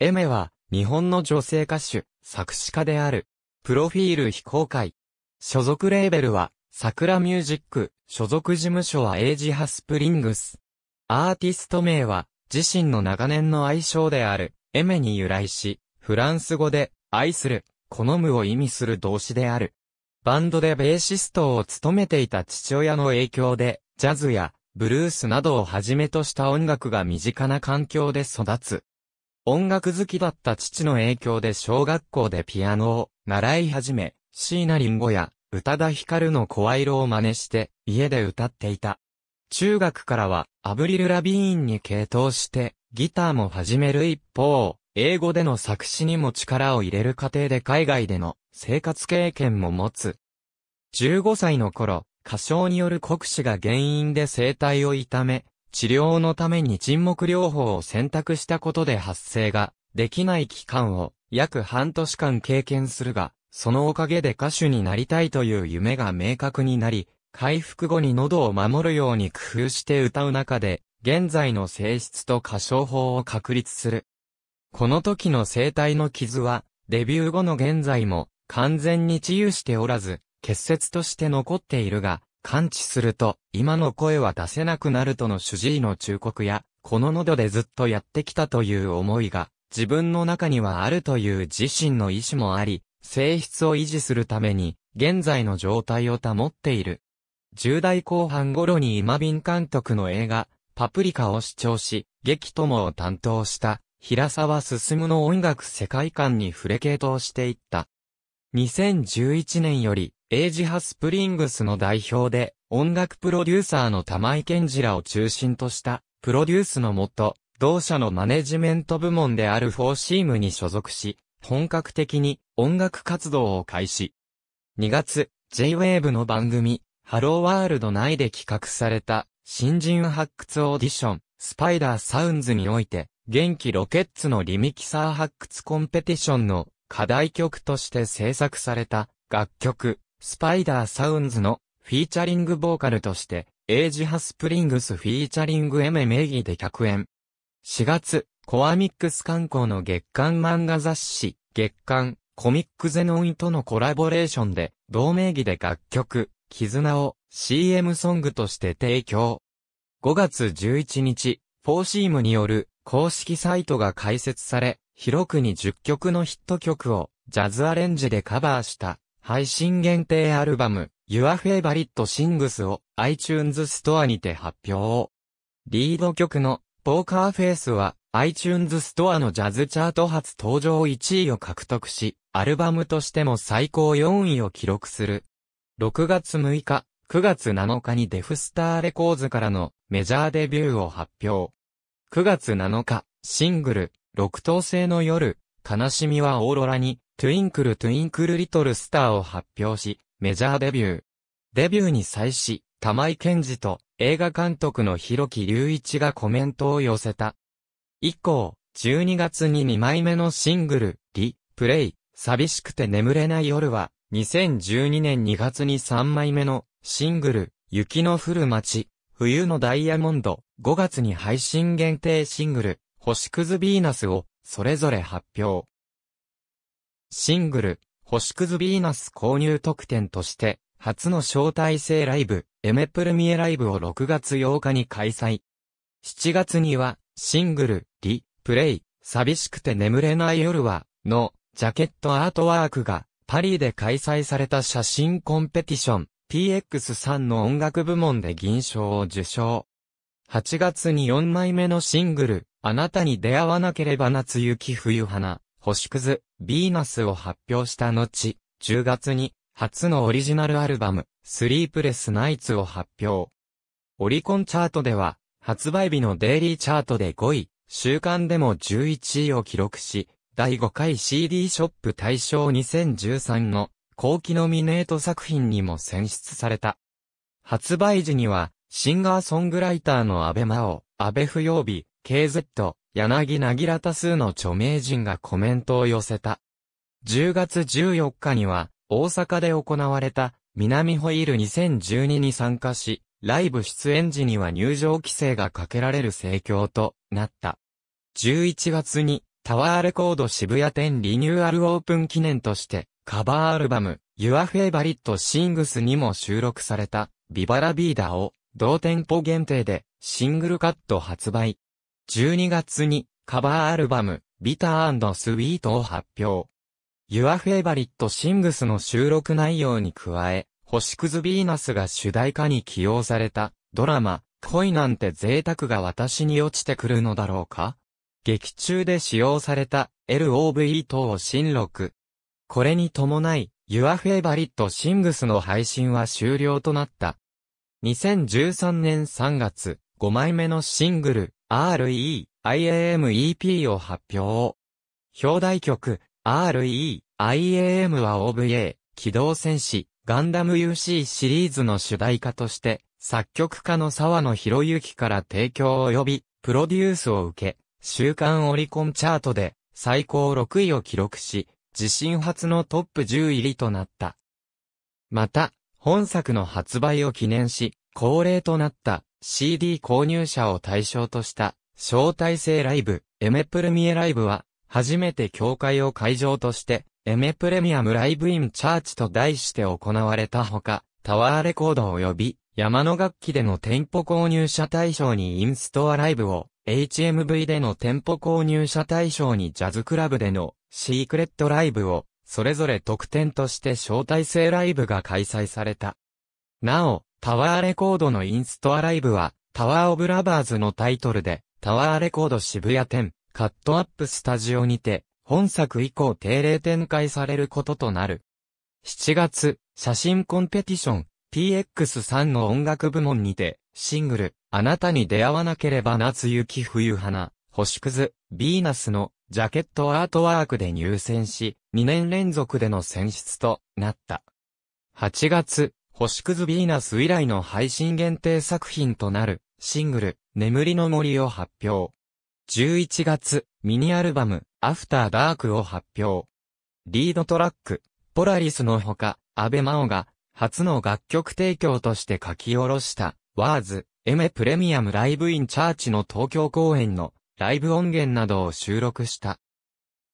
エメは、日本の女性歌手、作詞家である。プロフィール非公開。所属レーベルは、SACRA MUSIC、所属事務所はagehasprings。アーティスト名は、自身の長年の愛称である、エメに由来し、フランス語で、愛する、好むを意味する動詞である。バンドでベーシストを務めていた父親の影響で、ジャズやブルースなどをはじめとした音楽が身近な環境で育つ。音楽好きだった父の影響で小学校でピアノを習い始め、椎名林檎や宇多田ヒカルの声色を真似して家で歌っていた。中学からはアブリル・ラビーンに傾倒してギターも始める一方、英語での作詞にも力を入れる過程で海外での生活経験も持つ。15歳の頃、過小による酷使が原因で声帯を痛め、治療のために沈黙療法を選択したことで発声ができない期間を約半年間経験するが、そのおかげで歌手になりたいという夢が明確になり、回復後に喉を守るように工夫して歌う中で、現在の声質と歌唱法を確立する。この時の声帯の傷は、デビュー後の現在も完全に治癒しておらず、結節として残っているが、完治すると、今の声は出せなくなるとの主治医の忠告や、この喉でずっとやってきたという思いが、自分の中にはあるという自身の意思もあり、性質を維持するために、現在の状態を保っている。10代後半頃に今敏監督の映画、パプリカを視聴し、激友を担当した、平沢進の音楽世界観に触れ傾倒していった。2011年より、agehaspringsの代表で、音楽プロデューサーの玉井健二らを中心とした、プロデュースのもと、同社のマネジメント部門である4CMに所属し、本格的に音楽活動を開始。2月、J-Wave の番組、HELLO WORLD内で企画された、新人発掘オーディション、SPIDER SOUNDSにおいて、元気ロケッツのリミキサー発掘コンペティションの課題曲として制作された楽曲SPIDER SOUNDSのフィーチャリングボーカルとしてagehaspringsフィーチャリングM名義で客演。4月、コアミックス刊行の月刊漫画雑誌月刊コミックゼノンとのコラボレーションで同名義で楽曲絆を CM ソングとして提供。5月11日、4CMによる公式サイトが開設され、広くに10曲のヒット曲をジャズアレンジでカバーした配信限定アルバム Your Favorite Sings を iTunes Store にて発表。リード曲のポーカーフェイスは iTunes Store のジャズチャート初登場1位を獲得し、アルバムとしても最高4位を記録する。6月6日、9月7日にデフスターレコーズからのメジャーデビューを発表。9月7日、シングル、六等星の夜、悲しみはオーロラに、トゥインクルトゥインクルリトルスターを発表し、メジャーデビュー。デビューに際し、玉井健二と映画監督の広木隆一がコメントを寄せた。以降、12月に2枚目のシングル、リ・プレイ、寂しくて眠れない夜は、2012年2月に3枚目のシングル、雪の降る街、冬のダイヤモンド、5月に配信限定シングル、星屑ヴィーナスを、それぞれ発表。シングル、星屑ヴィーナス購入特典として、初の招待制ライブ、エメプレミエライブを6月8日に開催。7月には、シングル、リ・プレイ、寂しくて眠れない夜は、の、ジャケットアートワークが、パリで開催された写真コンペティション。PX3 の音楽部門で銀賞を受賞。8月に4枚目のシングル、あなたに出会わなければ夏雪冬花、星屑、ヴィーナスを発表した後、10月に、初のオリジナルアルバム、スリープレスナイツを発表。オリコンチャートでは、発売日のデイリーチャートで5位、週間でも11位を記録し、第5回 CD ショップ大賞2013の、後期ノミネート作品にも選出された。発売時には、シンガーソングライターの安倍真央、安倍不曜日、KZ、柳なぎら多数の著名人がコメントを寄せた。10月14日には、大阪で行われた、南ホイール2012に参加し、ライブ出演時には入場規制がかけられる盛況となった。11月に、タワーレコード渋谷店リニューアルオープン記念として、カバーアルバム、Your Favorite Sings にも収録された、ビバラビーダを、同店舗限定で、シングルカット発売。12月に、カバーアルバム、Bitter and Sweet を発表。Your Favorite Sings の収録内容に加え、星屑ヴィーナスが主題歌に起用された、ドラマ、恋なんて贅沢が私に落ちてくるのだろうか?劇中で使用された LOV 等を新録。これに伴い、Your Favorite Sings の配信は終了となった。2013年3月、5枚目のシングル、REIAMEP を発表。表題曲、REIAM は OVA、機動戦士、ガンダム UC シリーズの主題歌として、作曲家の沢野博之から提供及び、プロデュースを受け、週間オリコンチャートで最高6位を記録し、自身初のトップ10入りとなった。また、本作の発売を記念し、恒例となった CD 購入者を対象とした招待制ライブ、エメプレミエライブは、初めて協会を会場として、エメプレミアムライブインチャーチと題して行われたほか、タワーレコード及び、山の楽器での店舗購入者対象にインストアライブを、HMV での店舗購入者対象にジャズクラブでのシークレットライブを、それぞれ特典として招待制ライブが開催された。なお、タワーレコードのインストアライブは、タワーオブラバーズのタイトルで、タワーレコード渋谷店、カットアップスタジオにて、本作以降定例展開されることとなる。7月、写真コンペティション、PX3 の音楽部門にて、シングル、あなたに出会わなければ夏雪冬花、星屑、ヴィーナスのジャケットアートワークで入選し、2年連続での選出となった。8月、星屑ヴィーナス以来の配信限定作品となる、シングル、眠りの森を発表。11月、ミニアルバム、アフターダークを発表。リードトラック、ポラリスのほか、阿部真央が、初の楽曲提供として書き下ろした、ワーズ、エメプレミアムライブインチャーチの東京公演のライブ音源などを収録した。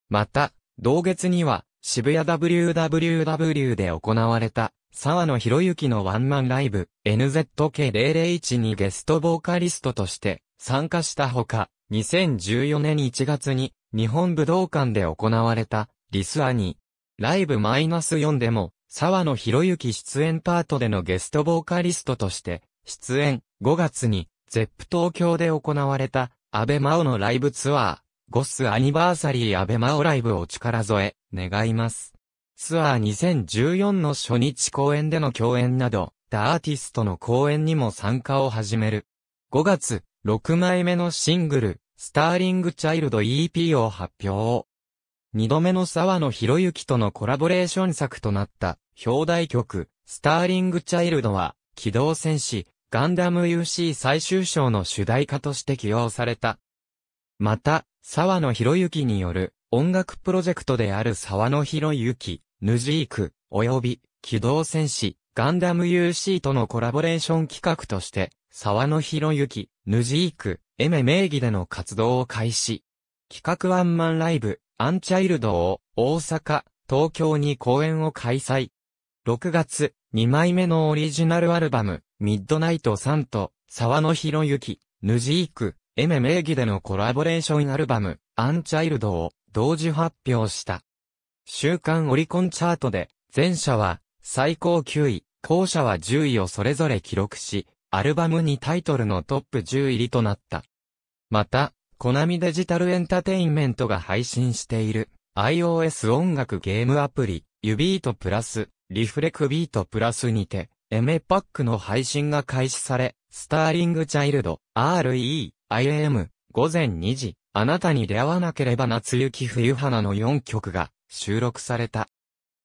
また、同月には渋谷 WWW で行われた、沢野博之のワンマンライブ、NZK001 にゲストボーカリストとして参加したほか、2014年1月に日本武道館で行われた、リスアニ、ライブ-4でも、沢野博之出演パートでのゲストボーカリストとして出演。5月にゼップ東京で行われた阿部真央のライブツアーゴスアニバーサリー阿部真央ライブを力添え願います。ツアー2014の初日公演での共演など他アーティストの公演にも参加を始める。5月6枚目のシングルスターリングチャイルド EP を発表。2度目の沢野博之とのコラボレーション作となった表題曲、スターリングチャイルドは、機動戦士、ガンダム UC 最終章の主題歌として起用された。また、沢野博之による音楽プロジェクトである沢野博之、ヌジーク、及び、機動戦士、ガンダム UC とのコラボレーション企画として、沢野博之、ヌジーク、エメ名義での活動を開始。企画ワンマンライブ、アンチャイルドを、大阪、東京に公演を開催。6月、2枚目のオリジナルアルバム、ミッドナイトサンと、沢野博之、ヌジーク、エメ名義でのコラボレーションアルバム、アンチャイルドを同時発表した。週間オリコンチャートで、前者は最高9位、後者は10位をそれぞれ記録し、アルバムにタイトルのトップ10入りとなった。また、コナミデジタルエンタテインメントが配信している、iOS 音楽ゲームアプリ、ユビートプラス、リフレクビートプラスにて、エメパックの配信が開始され、スターリングチャイルド、REIAM、午前2時、あなたに出会わなければ夏雪冬花の4曲が収録された。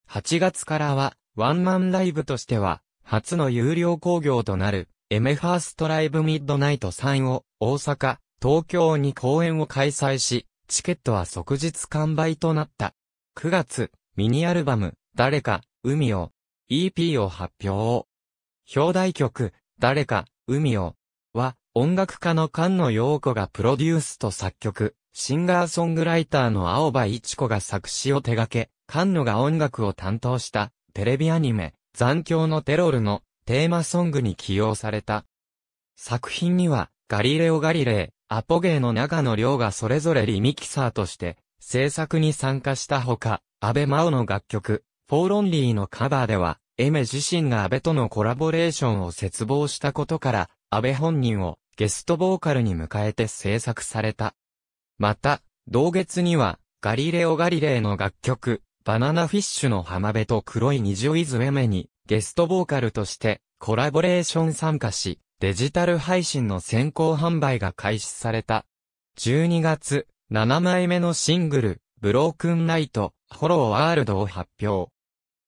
8月からは、ワンマンライブとしては、初の有料興行となる、エメファーストライブミッドナイト3を、大阪、東京に公演を開催し、チケットは即日完売となった。9月、ミニアルバム、誰か、海を、EP を発表。表題曲、誰か、海を、は、音楽家の菅野陽子がプロデュースと作曲、シンガーソングライターの青葉一子が作詞を手掛け、菅野が音楽を担当したテレビアニメ「残響のテロル」のテーマソングに起用された。作品にはガリレオ・ガリレイ、アポゲーの永野亮がそれぞれリミキサーとして制作に参加したほか、安倍真央の楽曲「フォーロンリー」のカバーでは、エメ自身が安倍とのコラボレーションを切望したことから、安倍本人をゲストボーカルに迎えて制作された。また、同月には、ガリレオ・ガリレイの楽曲、バナナフィッシュの浜辺と黒い虹をいずえめに、ゲストボーカルとしてコラボレーション参加し、デジタル配信の先行販売が開始された。12月、7枚目のシングル、ブロークンナイト、HELLO WORLDを発表。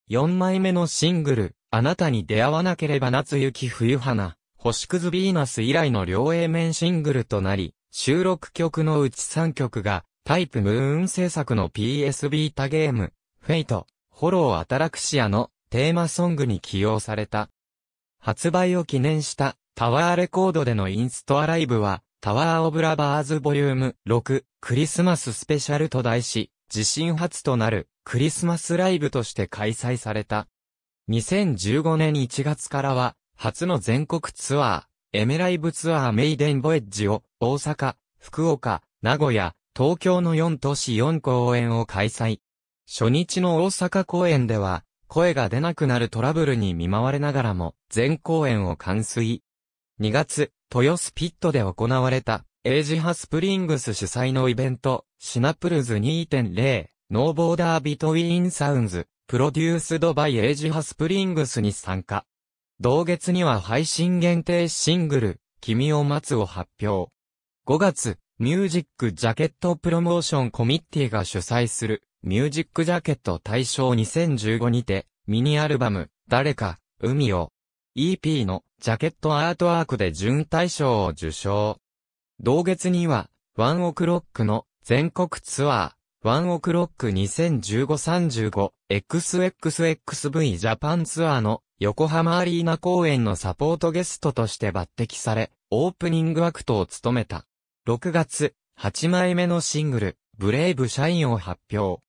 4枚目のシングル、あなたに出会わなければ夏雪冬花、星屑ヴィーナス以来の両 A 面シングルとなり、収録曲のうち3曲が、タイプムーン制作の PS ビータゲーム、フェイト、HELLOアタラクシアのテーマソングに起用された。発売を記念したタワーレコードでのインストアライブは、タワーオブラバーズボリューム6、クリスマススペシャルと題し、自身初となるクリスマスライブとして開催された。2015年1月からは初の全国ツアー、エメライブツアーメイデンボエッジを大阪、福岡、名古屋、東京の4都市4公演を開催。初日の大阪公演では声が出なくなるトラブルに見舞われながらも全公演を完遂。2月、豊洲ピットで行われた。agehasprings主催のイベント、シナプルズ 2.0、ノーボーダービトウィーンサウンズ、プロデュースドバイagehaspringsに参加。同月には配信限定シングル、君を待つを発表。5月、ミュージックジャケットプロモーションコミッティが主催する、ミュージックジャケット大賞2015にて、ミニアルバム、誰か、海を。EP のジャケットアートワークで準大賞を受賞。同月には、ワンオクロックの全国ツアー、ワンオクロック 2015-35、XXXV ジャパンツアーの横浜アリーナ公演のサポートゲストとして抜擢され、オープニングアクトを務めた。6月、8枚目のシングル、ブレイブシャインを発表。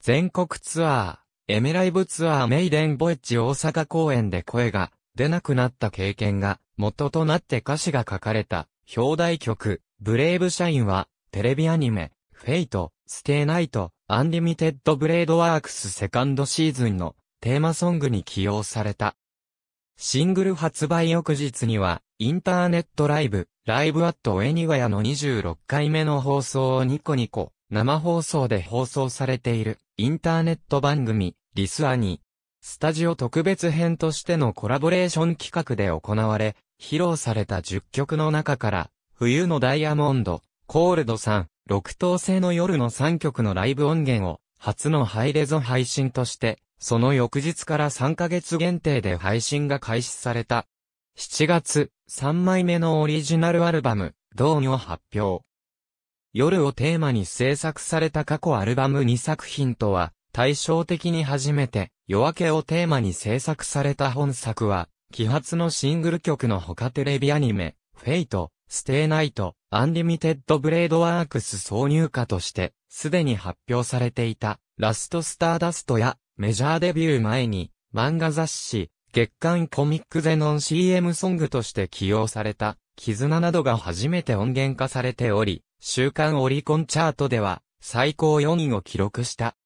全国ツアー、エメライブツアーメイデンボエッジ大阪公演で声が出なくなった経験が元となって歌詞が書かれた。表題曲、ブレイブシャインは、テレビアニメ、フェイト、ステイナイト、アンリミテッドブレードワークスセカンドシーズンのテーマソングに起用された。シングル発売翌日には、インターネットライブ、ライブアットエニワヤの26回目の放送をニコニコ、生放送で放送されている、インターネット番組、リスアニ、スタジオ特別編としてのコラボレーション企画で行われ、披露された10曲の中から、冬のダイヤモンド、コールドさん、6等星の夜の3曲のライブ音源を、初のハイレゾ配信として、その翌日から3ヶ月限定で配信が開始された。7月、3枚目のオリジナルアルバム、ドーンを発表。夜をテーマに制作された過去アルバム2作品とは、対照的に初めて、夜明けをテーマに制作された本作は、揮発のシングル曲の他テレビアニメ、フェイト、ステイナイト、アンリミテッドブレードワークス挿入歌として、すでに発表されていた、ラストスターダストや、メジャーデビュー前に、漫画雑誌、月刊コミックゼノン CM ソングとして起用された、絆などが初めて音源化されており、週間オリコンチャートでは、最高4位を記録した。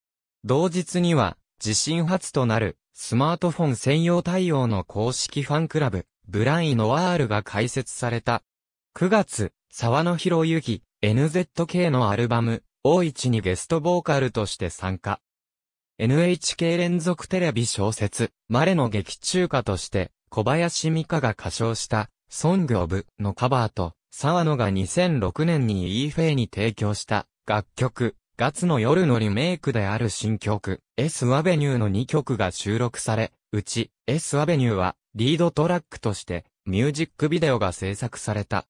同日には、自身初となる、スマートフォン専用対応の公式ファンクラブ、ブライノワールが開設された。9月、沢野博之、NZK のアルバム、大市にゲストボーカルとして参加。NHK 連続テレビ小説、マレの劇中歌として、小林美香が歌唱した、ソングオブのカバーと、沢野が2006年に E-Fay に提供した、楽曲。月の夜のリメイクである新曲、S アベニューの2曲が収録され、うち、S アベニューは、リードトラックとして、ミュージックビデオが制作された。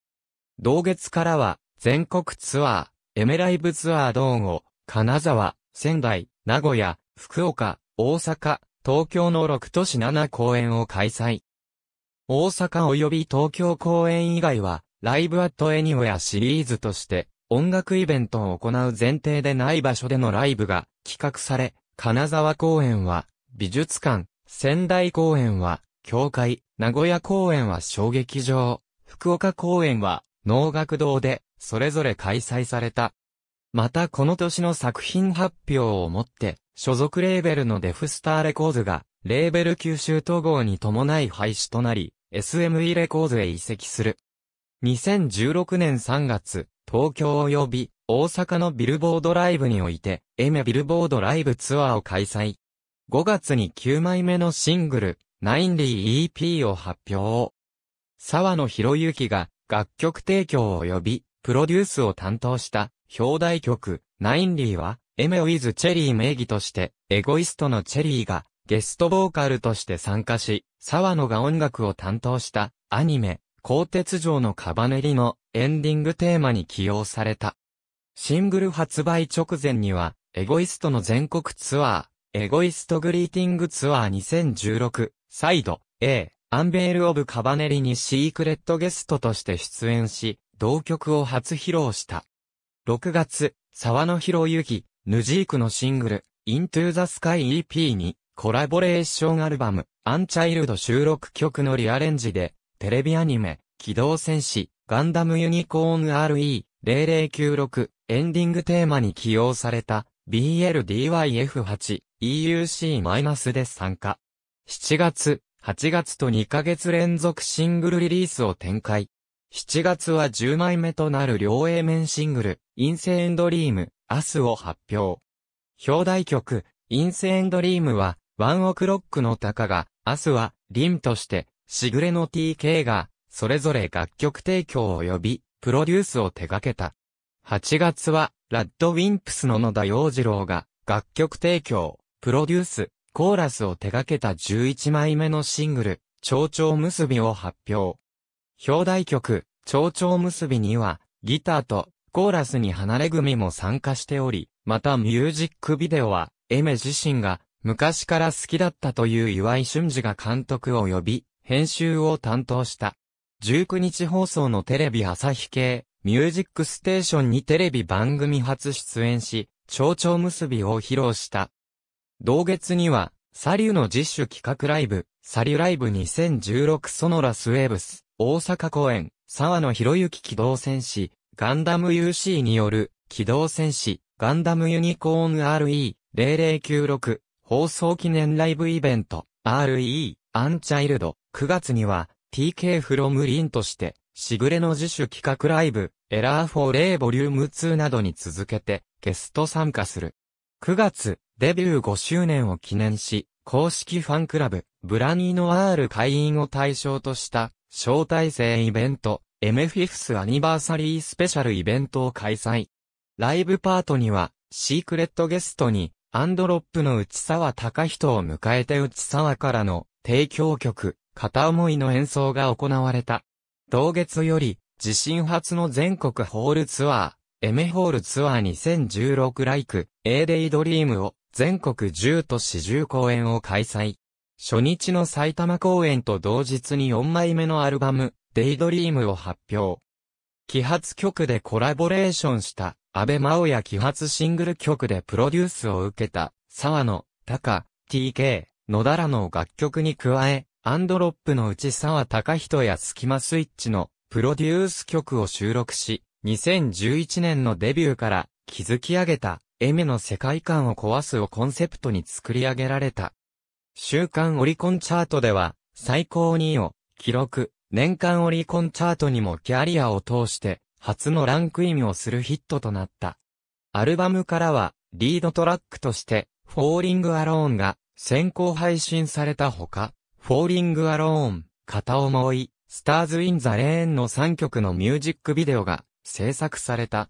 同月からは、全国ツアー、エメライブツアードーンを、金沢、仙台、名古屋、福岡、大阪、東京の6都市7公演を開催。大阪及び東京公演以外は、ライブアットエニウェアシリーズとして、音楽イベントを行う前提でない場所でのライブが企画され、金沢公演は美術館、仙台公演は教会、名古屋公演は小劇場、福岡公演は能楽堂でそれぞれ開催された。またこの年の作品発表をもって、所属レーベルのデフスターレコーズが、レーベル吸収統合に伴い廃止となり、SME レコーズへ移籍する。2016年3月、東京及び大阪のビルボードライブにおいて、M ビルボードライブツアーを開催。5月に9枚目のシングル、9LY EP を発表。沢野博之が楽曲提供及びプロデュースを担当した表題曲、9LYは、M with Cherry 名義として、エゴイストのチェリーがゲストボーカルとして参加し、沢野が音楽を担当したアニメ、鋼鉄城のカバネリのエンディングテーマに起用された。シングル発売直前には、エゴイストの全国ツアー、エゴイストグリーティングツアー2016、サイド A、アンベールオブカバネリにシークレットゲストとして出演し、同曲を初披露した。6月、沢野博之、ヌジークのシングル、Into the Sky EP に、コラボレーションアルバム、アンチャイルド収録曲のリアレンジで、テレビアニメ、機動戦士、ガンダムユニコーン RE0096 エンディングテーマに起用された BLDYF8 EUC- で参加。7月、8月と2ヶ月連続シングルリリースを展開。7月は10枚目となる両 A 面シングル、Insane Dream、明日を発表。表題曲、Insane Dream は、ワンオクロックのタカが、明日は、リンとして、しぐれの TK が、それぞれ楽曲提供及び、プロデュースを手掛けた。8月は、ラッドウィンプスの野田洋次郎が、楽曲提供、プロデュース、コーラスを手掛けた11枚目のシングル、蝶々結びを発表。表題曲、蝶々結びには、ギターと、コーラスに離れ組も参加しており、またミュージックビデオは、エメ自身が、昔から好きだったという岩井俊二が監督を呼び、編集を担当した。19日放送のテレビ朝日系、ミュージックステーションにテレビ番組初出演し、蝶々結びを披露した。同月には、サリューの自主企画ライブ、サリューライブ2016ソノラスウェーブス、大阪公演、沢野博之機動戦士、ガンダム UC による、機動戦士、ガンダムユニコーン RE0096 放送記念ライブイベント、RE、アンチャイルド。9月には、TK from リンとして、しぐれの自主企画ライブ、エラーフォーレーボリューム2などに続けて、ゲスト参加する。9月、デビュー5周年を記念し、公式ファンクラブ、ブラニーノ R 会員を対象とした、招待制イベント、MFIFS アニバーサリースペシャルイベントを開催。ライブパートには、シークレットゲストに、アンドロップの内沢隆人を迎えて内沢からの提供曲、片思いの演奏が行われた。同月より、自身初の全国ホールツアー、Mホールツアー2016ライク、A Day Dream を全国10都市10公演を開催。初日の埼玉公演と同日に4枚目のアルバム、Day Dream を発表。揮発曲でコラボレーションした、安倍真央や揮発シングル曲でプロデュースを受けた、沢野、高、TK、野田らの楽曲に加え、アンドロップの内沢隆人やスキマスイッチのプロデュース曲を収録し、2011年のデビューから築き上げたエメの世界観を壊すをコンセプトに作り上げられた。週間オリコンチャートでは最高2位を記録、年間オリコンチャートにもキャリアを通して初のランクインをするヒットとなった。アルバムからはリードトラックとしてフォーリングアローンが先行配信されたほか、フォーリングアローン、片思い、スターズ・イン・ザ・レーンの3曲のミュージックビデオが制作された。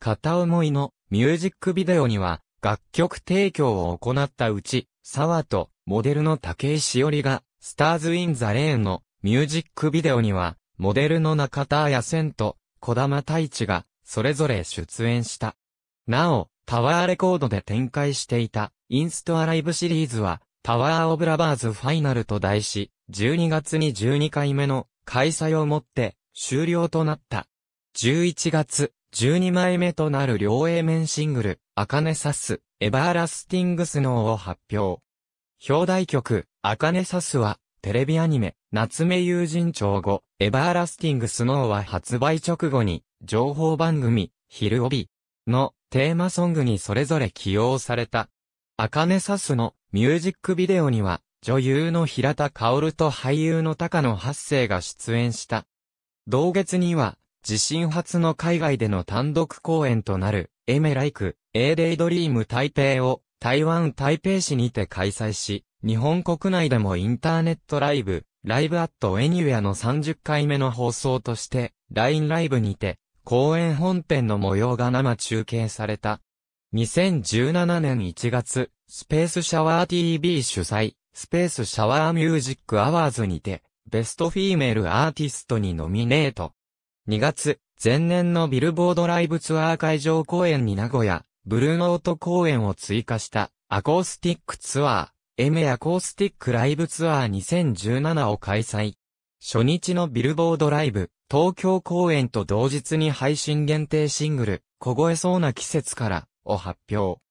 片思いのミュージックビデオには楽曲提供を行ったうち、沢とモデルの武井詩織が、スターズ・イン・ザ・レーンのミュージックビデオには、モデルの中田彩線と児玉太一がそれぞれ出演した。なお、タワーレコードで展開していたインストアライブシリーズは、タワーオブラバーズファイナルと題し、12月に12回目の開催をもって終了となった。11月、12枚目となる両 A 面シングル、茜さす、エバーラスティングスノーを発表。表題曲、茜さすは、テレビアニメ、夏目友人帳後、エバーラスティングスノーは発売直後に、情報番組、昼帯のテーマソングにそれぞれ起用された。茜さすのミュージックビデオには、女優の平田薫と俳優の高野八生が出演した。同月には、自身初の海外での単独公演となる、エメライク、Aデイドリーム台北を、台湾台北市にて開催し、日本国内でもインターネットライブ、ライブアットエニウェアの30回目の放送として、LINE ライブにて、公演本編の模様が生中継された。2017年1月、スペースシャワー TV 主催、スペースシャワーミュージックアワーズにて、ベストフィーメールアーティストにノミネート。2月、前年のビルボードライブツアー会場公演に名古屋、ブルーノート公演を追加したアコースティックツアー、M アコースティックライブツアー2017を開催。初日のビルボードライブ、東京公演と同日に配信限定シングル、凍えそうな季節からを発表。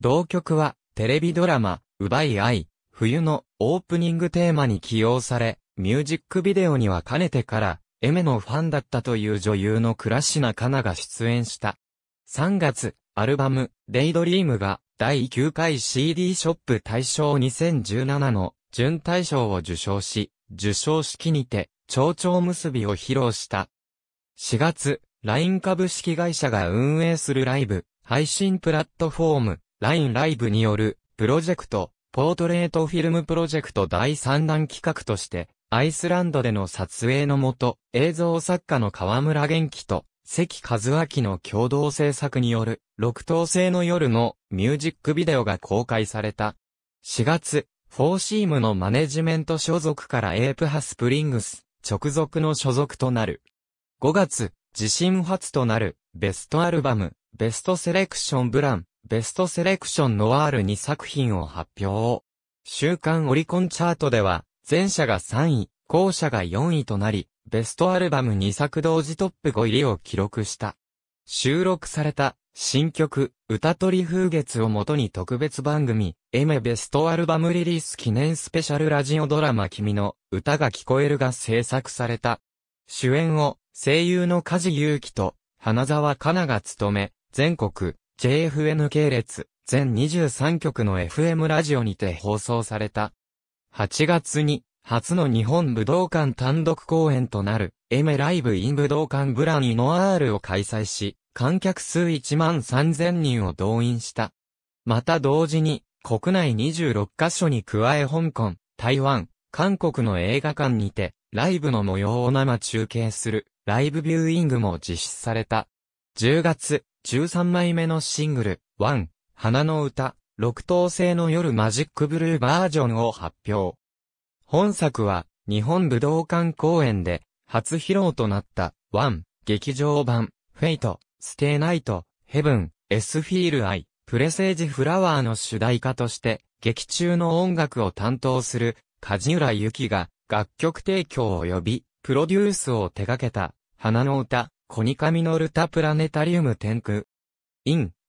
同曲は、テレビドラマ、奪い合い、冬のオープニングテーマに起用され、ミュージックビデオにはかねてから、エメのファンだったという女優の倉科香奈が出演した。3月、アルバム、デイドリームが、第9回 CD ショップ大賞2017の、準大賞を受賞し、受賞式にて、蝶々結びを披露した。4月、LINE 株式会社が運営するライブ、配信プラットフォーム、LINE ライブによる、プロジェクト、ポートレートフィルムプロジェクト第3弾企画として、アイスランドでの撮影のもと、映像作家の川村元気と関和明の共同制作による、六等星の夜のミュージックビデオが公開された。4月、フォーシームのマネジメント所属からagehasprings、直属の所属となる。5月、自身初となる、ベストアルバム、ベストセレクションブラン、ベストセレクションノワール2作品を発表。週間オリコンチャートでは、前者が3位、後者が4位となり、ベストアルバム2作同時トップ5入りを記録した。収録された新曲、歌取風月をもとに特別番組、エメベストアルバムリリース記念スペシャルラジオドラマ君の歌が聞こえるが制作された。主演を声優の梶裕貴と花澤香菜が務め、全国 JFN 系列、全23局の FM ラジオにて放送された。8月に、初の日本武道館単独公演となる、エメライブイン武道館ブランノアールを開催し、観客数1万3000人を動員した。また同時に、国内26カ所に加え香港、台湾、韓国の映画館にて、ライブの模様を生中継する、ライブビューイングも実施された。10月、13枚目のシングル、1、花の歌。六等星の夜マジックブルーバージョンを発表。本作は日本武道館公演で初披露となった1劇場版フェイト、ステイナイト、ヘブン、エスフィールアイ、プレセージフラワーの主題歌として劇中の音楽を担当する梶浦由紀が楽曲提供及びプロデュースを手掛けた花の歌、コニカミノルタプラネタリウム天空。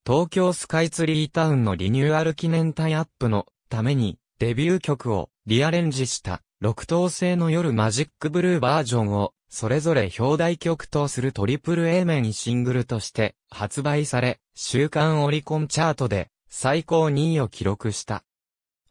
東京スカイツリータウンのリニューアル記念タイアップのためにデビュー曲をリアレンジした六等星の夜マジックブルーバージョンをそれぞれ表題曲とするトリプル A 面シングルとして発売され週間オリコンチャートで最高2位を記録した。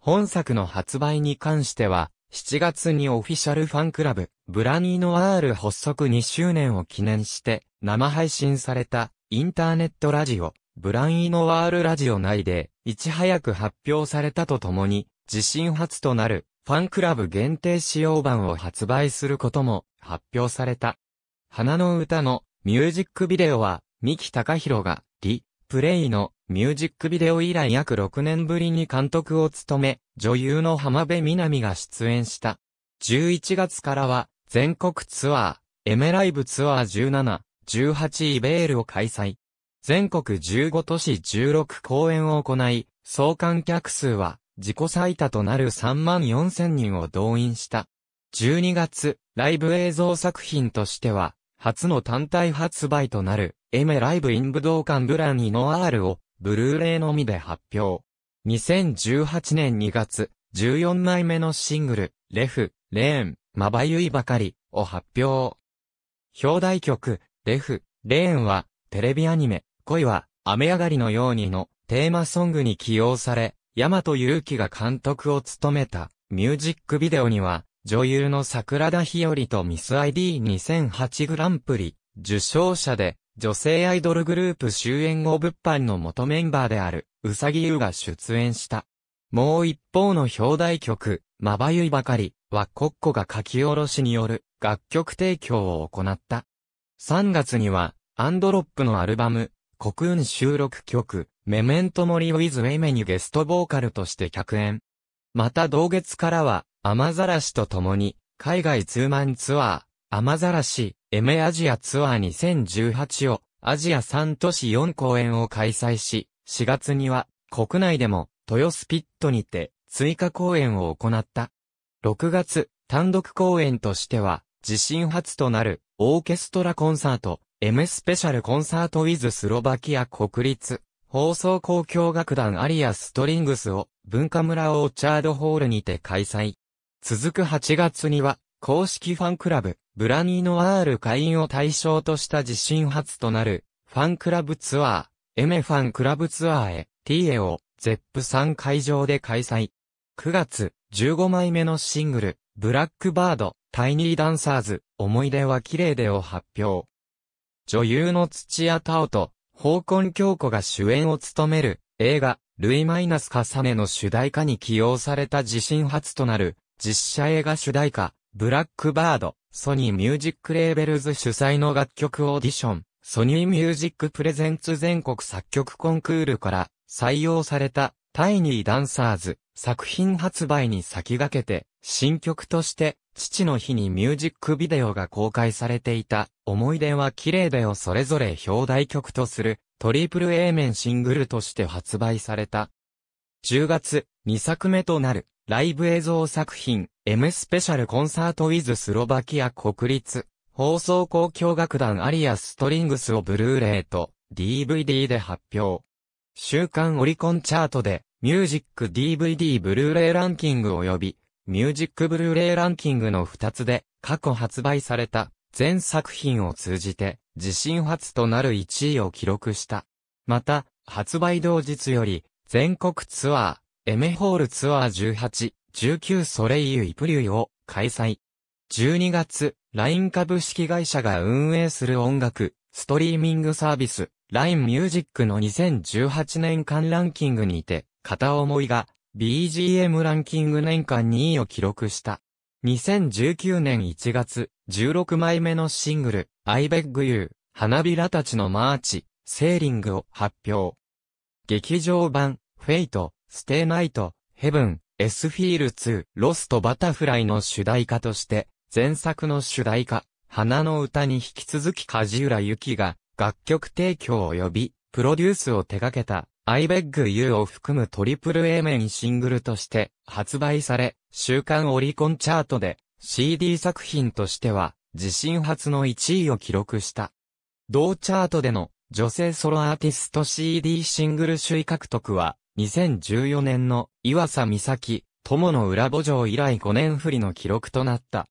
本作の発売に関しては7月にオフィシャルファンクラブブラニーノアール発足2周年を記念して生配信されたインターネットラジオブランイノワールラジオ内で、いち早く発表されたとともに、自身初となる、ファンクラブ限定使用版を発売することも、発表された。花の歌の、ミュージックビデオは、三木貴博が、リ・プレイの、ミュージックビデオ以来約6年ぶりに監督を務め、女優の浜辺美波が出演した。11月からは、全国ツアー、エメライブツアー17、18イベールを開催。全国15都市16公演を行い、総観客数は自己最多となる34,000人を動員した。12月、ライブ映像作品としては、初の単体発売となる、Mライブイン武道館ブラニの R を、ブルーレイのみで発表。2018年2月、14枚目のシングル、レフ、レーン、まばゆいばかり、を発表。表題曲、レフ、レーンは、テレビアニメ、恋は、雨上がりのようにの、テーマソングに起用され、大和裕樹が監督を務めた、ミュージックビデオには、女優の桜田ひよりとミス ID2008 グランプリ、受賞者で、女性アイドルグループ終演後物販の元メンバーである、うさぎゆうが出演した。もう一方の表題曲、まばゆいばかりはコッコが書き下ろしによる楽曲提供を行った。3月には、アンドロップのアルバム、コクーン収録曲、メメントモリ with ウェメにゲストボーカルとして客演。また同月からは、雨ざらしと共に、海外ツーマンツアー、雨ざらし、エメアジアツアー2018を、アジア3都市4公演を開催し、4月には、国内でも、豊洲ピットにて、追加公演を行った。6月、単独公演としては、自身初となる、オーケストラコンサート、M スペシャルコンサート with スロバキア国立、放送交響楽団アリアストリングスを、文化村オーチャードホールにて開催。続く8月には、公式ファンクラブ、ブラニーノ R 会員を対象とした自身初となる、ファンクラブツアー、M ファンクラブツアーへ、TA を、ZEP3 会場で開催。9月、15枚目のシングル、ブラックバード、タイニーダンサーズ、思い出は綺麗でを発表。女優の土屋太鳳と、芳根京子が主演を務める、映画、ルイ・マイナス重ねの主題歌に起用された自身初となる、実写映画主題歌、ブラックバード、ソニーミュージックレーベルズ主催の楽曲オーディション、ソニーミュージックプレゼンツ全国作曲コンクールから、採用された、タイニーダンサーズ、作品発売に先駆けて、新曲として、父の日にミュージックビデオが公開されていた、思い出は綺麗でをそれぞれ表題曲とする、AAA面シングルとして発売された。10月、2作目となる、ライブ映像作品、M スペシャルコンサート with スロバキア国立、放送交響楽団アリアストリングスをブルーレイと、DVD で発表。週間オリコンチャートで、ミュージック DVD ブルーレイランキング及び、ミュージックブルーレイランキングの2つで、過去発売された、全作品を通じて、自身初となる1位を記録した。また、発売同日より、全国ツアー、エメホールツアー18、19ソレイユイプリュイを開催。12月、LINE 株式会社が運営する音楽、ストリーミングサービス、LINE ミュージックの2018年間ランキングにて、片思いが BGM ランキング年間2位を記録した。2019年1月、16枚目のシングル、I Beg You、花びらたちのマーチ、セーリングを発表。劇場版、フェイト、ステイナイト、ヘブン、Sフィール2、ロストバタフライの主題歌として、前作の主題歌、花の歌に引き続き梶浦由紀が、楽曲提供及び、プロデュースを手掛けた、I Beg Youを含むAAA面シングルとして発売され、週間オリコンチャートで CD 作品としては、自身初の1位を記録した。同チャートでの女性ソロアーティスト CD シングル首位獲得は、2014年の岩佐美咲、友の裏墓場以来5年振りの記録となった。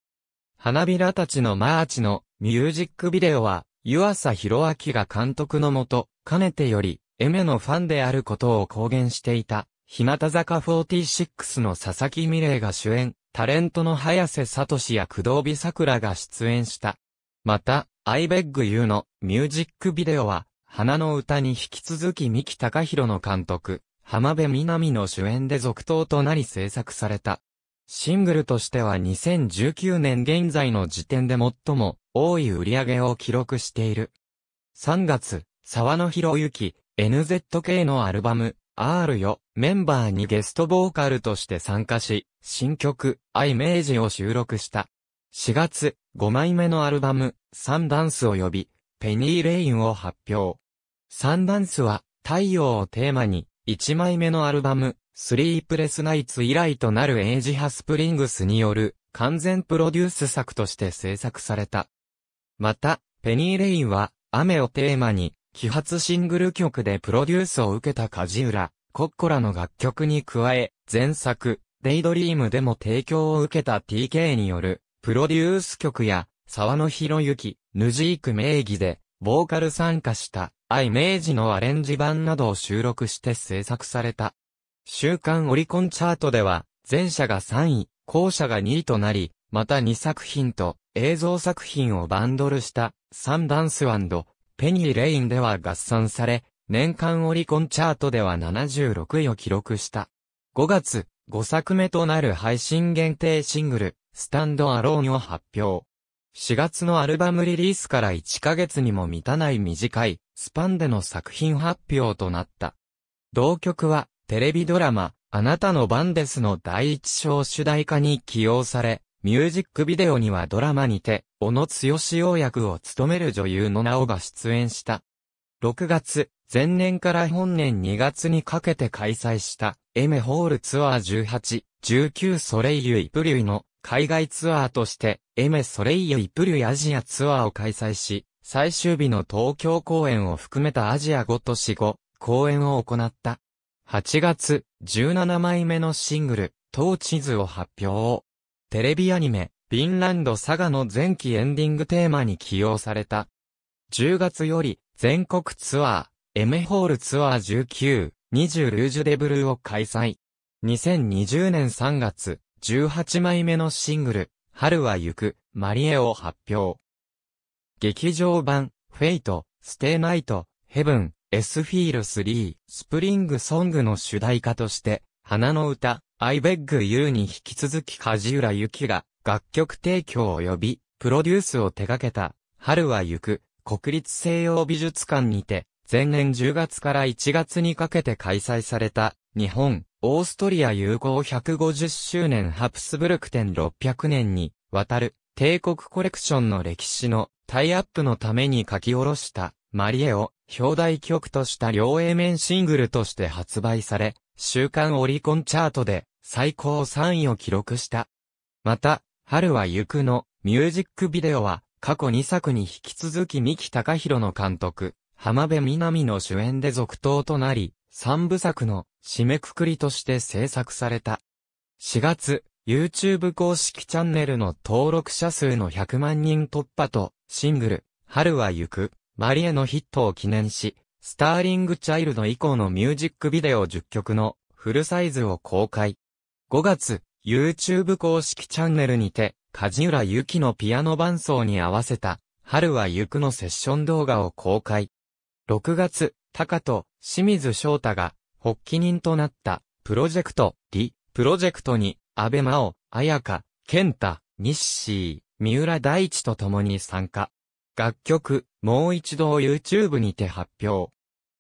花びらたちのマーチのミュージックビデオは、湯浅弘明が監督のもと、かねてより、エメのファンであることを公言していた、日向坂46の佐々木美玲が主演、タレントの早瀬聡や工藤美桜が出演した。また、I Beg Youのミュージックビデオは、花の歌に引き続き三木貴弘の監督、浜辺美波の主演で続投となり制作された。シングルとしては2019年現在の時点で最も多い売り上げを記録している。3月、沢野弘之、NZK のアルバム、R よ、メンバーにゲストボーカルとして参加し、新曲、I Image を収録した。4月、5枚目のアルバム、サンダンス及び、ペニーレインを発表。サンダンスは、太陽をテーマに、1枚目のアルバム、スリープレスナイツ以来となるagehaspringsによる完全プロデュース作として制作された。また、ペニーレインは、雨をテーマに、揮発シングル曲でプロデュースを受けた梶浦、コッコらの楽曲に加え、前作、デイドリームでも提供を受けた TK による、プロデュース曲や、沢野博之、ヌジーク名義で、ボーカル参加した、アイメージのアレンジ版などを収録して制作された。週間オリコンチャートでは、前者が3位、後者が2位となり、また2作品と映像作品をバンドルした、サンダンス&ペニーレインでは合算され、年間オリコンチャートでは76位を記録した。5月、5作目となる配信限定シングル、スタンドアローンを発表。4月のアルバムリリースから1ヶ月にも満たない短いスパンでの作品発表となった。同曲はテレビドラマ、あなたの番ですの第一章主題歌に起用され、ミュージックビデオにはドラマにて、小野剛要役を務める女優の奈緒が出演した。6月、前年から本年2月にかけて開催した、エメホールツアー18、19ソレイユイプリュイの海外ツアーとして、エメソレイユイプリュイアジアツアーを開催し、最終日の東京公演を含めたアジア5都市5公演を行った。8月、17枚目のシングル、トーチズを発表。テレビアニメ、フィンランドサガの前期エンディングテーマに起用された。10月より、全国ツアー、エメホールツアー19、20ルージュデブルーを開催。2020年3月、18枚目のシングル、春はゆく、マリエを発表。劇場版、フェイト、ステイナイト、ヘブン、エスフィール3、スプリングソングの主題歌として、花の歌、I beg you に引き続き梶浦由紀が楽曲提供及び、プロデュースを手掛けた、春はゆく、国立西洋美術館にて、前年10月から1月にかけて開催された、日本、オーストリア友好150周年ハプスブルク展600年に渡る帝国コレクションの歴史のタイアップのために書き下ろしたマリエを表題曲とした両 A 面シングルとして発売され、週間オリコンチャートで最高3位を記録した。また、春はゆくのミュージックビデオは過去2作に引き続き三木貴弘の監督、浜辺美波の主演で続投となり、3部作の締めくくりとして制作された。4月、YouTube 公式チャンネルの登録者数の100万人突破と、シングル、春はゆく、マリエのヒットを記念し、スターリングチャイルド以降のミュージックビデオ10曲のフルサイズを公開。5月、YouTube 公式チャンネルにて、梶浦由紀のピアノ伴奏に合わせた、春はゆくのセッション動画を公開。6月、高と清水翔太が発起人となったプロジェクトリプロジェクトに安倍真央、彩香、健太、西シー、三浦大知と共に参加。楽曲、もう一度を YouTube にて発表。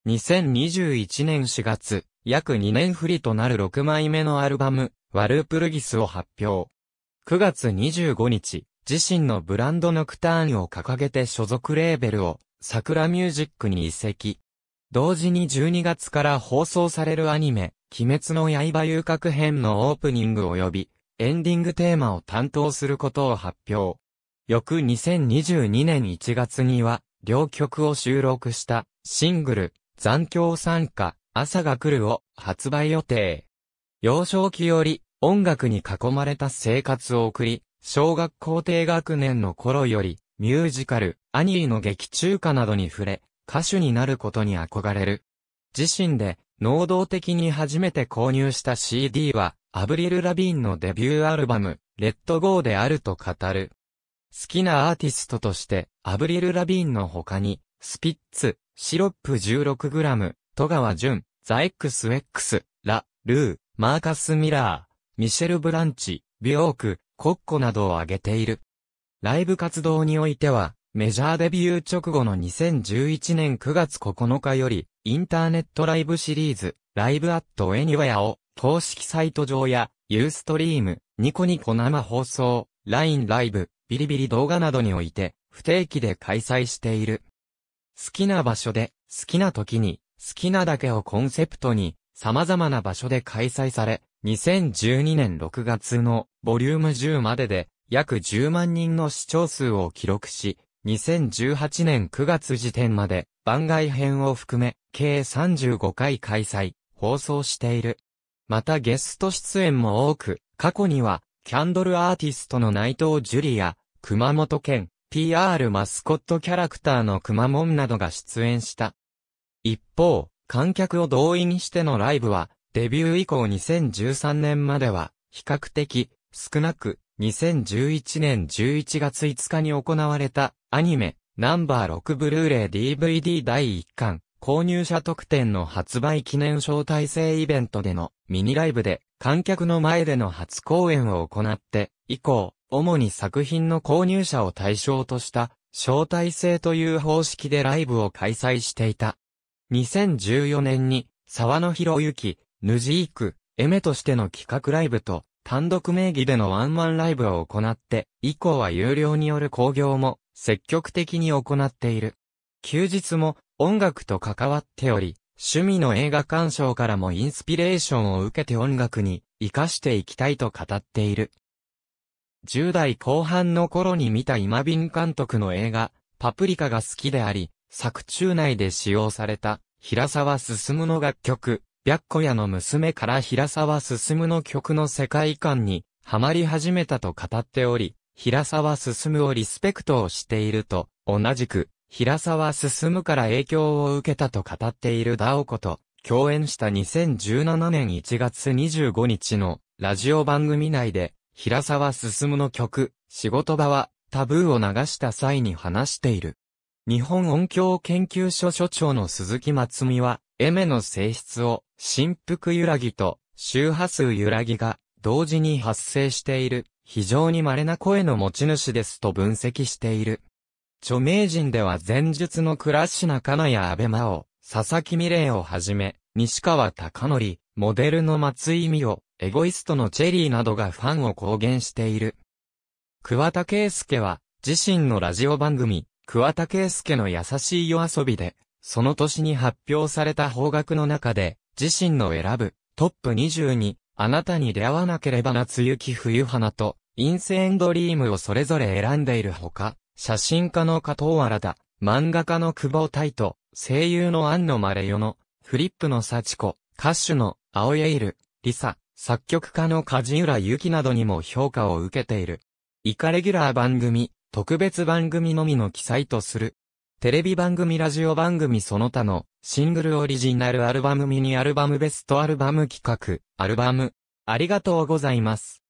2021年4月、約2年振りとなる6枚目のアルバム、ワルプルギスを発表。9月25日、自身のブランドノクターンを掲げて所属レーベルをSACRA MUSICに移籍。同時に12月から放送されるアニメ、鬼滅の刃遊郭編のオープニング及び、エンディングテーマを担当することを発表。翌2022年1月には、両曲を収録した、シングル、残響散歌、朝が来るを発売予定。幼少期より、音楽に囲まれた生活を送り、小学校低学年の頃より、ミュージカル、アニーの劇中歌などに触れ、歌手になることに憧れる。自身で、能動的に初めて購入した CD は、アブリル・ラビーンのデビューアルバム、レッド・ゴーであると語る。好きなアーティストとして、アブリル・ラビーンの他に、スピッツ、シロップ 16g、戸川純、ザ・XX、ラ・ルー、マーカス・ミラー、ミシェル・ブランチ、ビオーク、コッコなどを挙げている。ライブ活動においては、メジャーデビュー直後の2011年9月9日より、インターネットライブシリーズ、ライブアットエニウェアを、公式サイト上や、ユーストリーム、ニコニコ生放送、LINE ライブ、ビリビリ動画などにおいて、不定期で開催している。好きな場所で、好きな時に、好きなだけをコンセプトに、様々な場所で開催され、2012年6月のボリューム10までで、約10万人の視聴数を記録し、2018年9月時点まで番外編を含め計35回開催、放送している。またゲスト出演も多く、過去にはキャンドルアーティストの内藤樹里や熊本県 PR マスコットキャラクターのくまモンなどが出演した。一方、観客を動員してのライブはデビュー以降2013年までは比較的少なく、2011年11月5日に行われたアニメNo.6ブルーレイ DVD 第1巻購入者特典の発売記念招待制イベントでのミニライブで観客の前での初公演を行って以降、主に作品の購入者を対象とした招待制という方式でライブを開催していた。2014年に沢野博之、ヌジーク、エメとしての企画ライブと単独名義でのワンマンライブを行って、以降は有料による興行も積極的に行っている。休日も音楽と関わっており、趣味の映画鑑賞からもインスピレーションを受けて音楽に活かしていきたいと語っている。10代後半の頃に見た今瓶監督の映画、パプリカが好きであり、作中内で使用された平沢進の楽曲、白子屋の娘から平沢進の曲の世界観にハマり始めたと語っており、平沢進をリスペクトをしていると、同じく、平沢進から影響を受けたと語っているダオコと共演した2017年1月25日のラジオ番組内で、平沢進の曲、仕事場はタブーを流した際に話している。日本音響研究所所長の鈴木松美は、エメの性質を、振幅揺らぎと周波数揺らぎが同時に発生している非常に稀な声の持ち主ですと分析している。著名人では前述の倉科カナや安倍真央、佐々木美玲をはじめ、西川貴教、モデルの松井美代、エゴイストのチェリーなどがファンを公言している。桑田佳祐は自身のラジオ番組、桑田佳祐の優しい夜遊びで、その年に発表された邦楽の中で、自身の選ぶトップ20に、あなたに出会わなければ夏雪冬花と、インセンドリームをそれぞれ選んでいるほか、写真家の加藤新太、漫画家の久保太斗、声優の庵野まれよの、フリップの幸子、歌手の青江いる、リサ、作曲家の梶浦由紀などにも評価を受けている。以下レギュラー番組、特別番組のみの記載とする。テレビ番組ラジオ番組その他のシングルオリジナルアルバムミニアルバムベストアルバム企画アルバムありがとうございます。